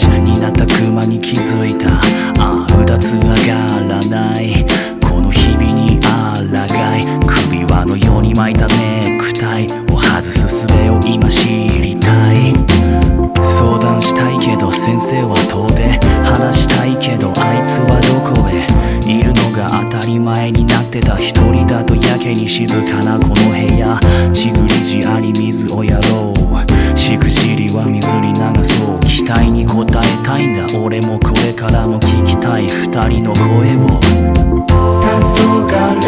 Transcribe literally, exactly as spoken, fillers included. しになった熊に気づいた。ああ、うだつ上がらないこの日々に抗い、首輪のように巻いたネクタイを外す術を今知りたい。相談したいけど先生は遠出、話したいけどあいつはどこへ。いるのが当たり前になってた。一人だとやけに静かなこの部屋、ちぐりじあに水をやろう、しくじりは水に流そう。期待に応えたいんだ俺も、これからも聞きたい二人の声を。黄昏